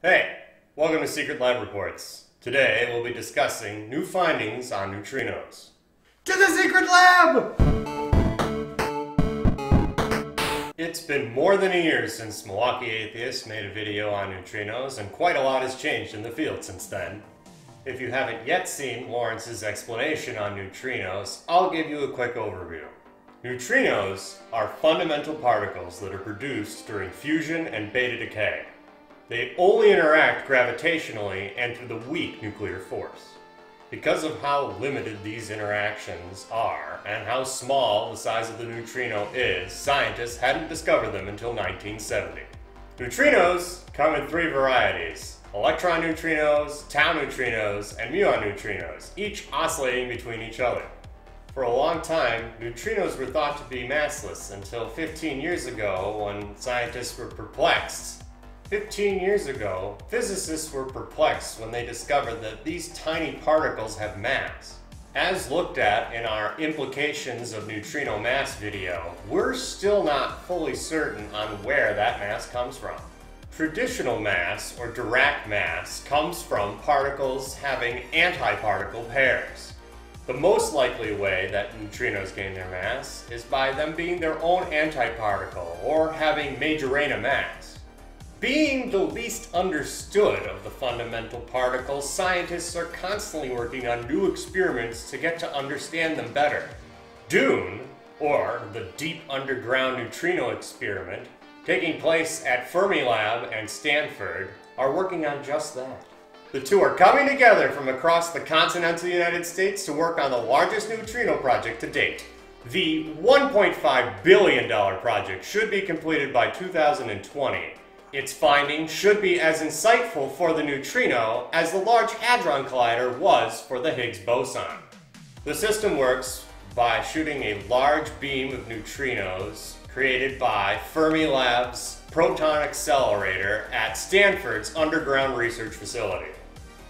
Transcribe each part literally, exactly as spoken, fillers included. Hey, welcome to Secret Lab Reports. Today we'll be discussing new findings on neutrinos. To the Secret Lab! It's been more than a year since Milwaukee Atheists made a video on neutrinos, and quite a lot has changed in the field since then. If you haven't yet seen Lawrence's explanation on neutrinos, I'll give you a quick overview. Neutrinos are fundamental particles that are produced during fusion and beta decay. They only interact gravitationally and through the weak nuclear force. Because of how limited these interactions are, and how small the size of the neutrino is, scientists hadn't discovered them until nineteen seventy. Neutrinos come in three varieties: electron neutrinos, tau neutrinos, and muon neutrinos, each oscillating between each other. For a long time, neutrinos were thought to be massless until fifteen years ago when scientists were perplexed. fifteen years ago, physicists were perplexed when they discovered that these tiny particles have mass. As looked at in our Implications of Neutrino Mass video, we're still not fully certain on where that mass comes from. Traditional mass, or Dirac mass, comes from particles having antiparticle pairs. The most likely way that neutrinos gain their mass is by them being their own antiparticle, or having Majorana mass. Being the least understood of the fundamental particles, scientists are constantly working on new experiments to get to understand them better. DUNE, or the Deep Underground Neutrino Experiment, taking place at Fermilab and Stanford, are working on just that. The two are coming together from across the continental United States to work on the largest neutrino project to date. The one point five billion dollar project should be completed by two thousand twenty. Its findings should be as insightful for the neutrino as the Large Hadron Collider was for the Higgs boson. The system works by shooting a large beam of neutrinos created by Fermilab's proton accelerator at Stanford's underground research facility.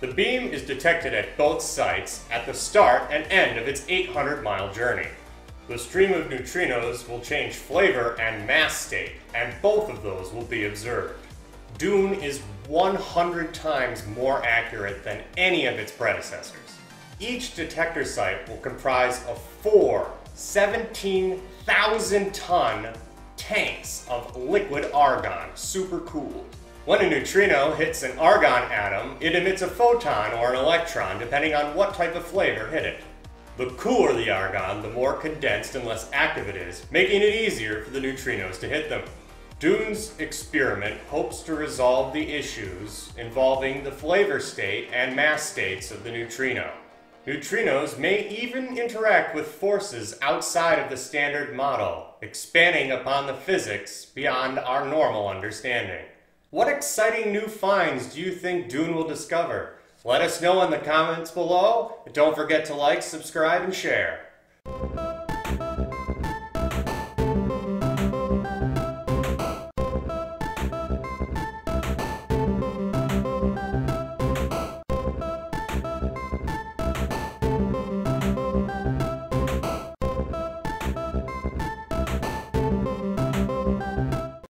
The beam is detected at both sites at the start and end of its eight hundred mile journey. The stream of neutrinos will change flavor and mass state, and both of those will be observed. DUNE is one hundred times more accurate than any of its predecessors. Each detector site will comprise of four seventeen thousand ton tanks of liquid argon, supercooled. When a neutrino hits an argon atom, it emits a photon or an electron, depending on what type of flavor hit it. The cooler the argon, the more condensed and less active it is, making it easier for the neutrinos to hit them. DUNE's experiment hopes to resolve the issues involving the flavor state and mass states of the neutrino. Neutrinos may even interact with forces outside of the standard model, expanding upon the physics beyond our normal understanding. What exciting new finds do you think DUNE will discover? Let us know in the comments below, and don't forget to like, subscribe, and share.